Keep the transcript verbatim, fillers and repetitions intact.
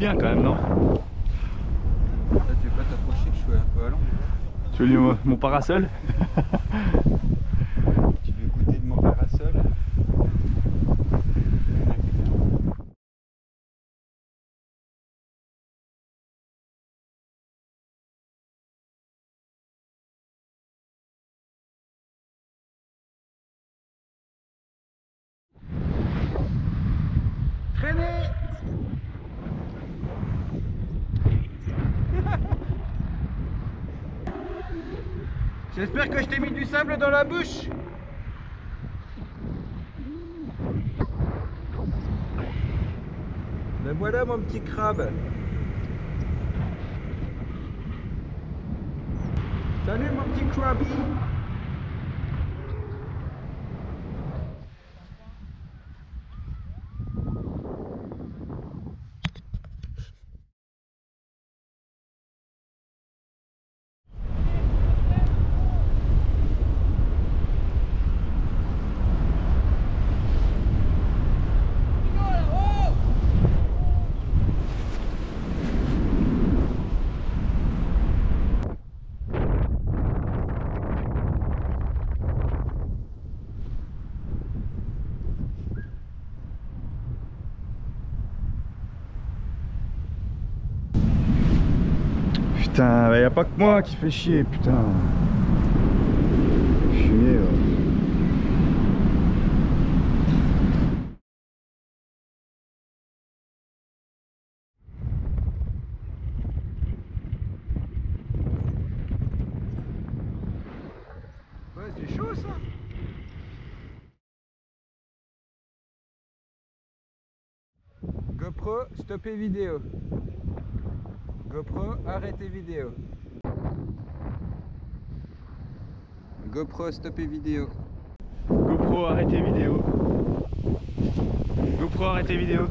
bien quand même, non? Là, tu veux pas t'approcher, je suis un peu à l'ombre. Tu veux lui mon, mon parasol? Tu veux goûter de mon parasol? J'espère que je t'ai mis du sable dans la bouche. Ben voilà mon petit crabe. Salut mon petit crabi. Putain, bah y'a pas que moi qui fait chier, putain. Fumier, ouais. Ouais, c'est chaud ça. GoPro, stopper vidéo. GoPro, arrêtez vidéo. GoPro, stoppez vidéo. GoPro, arrêtez vidéo. GoPro, arrêtez vidéo.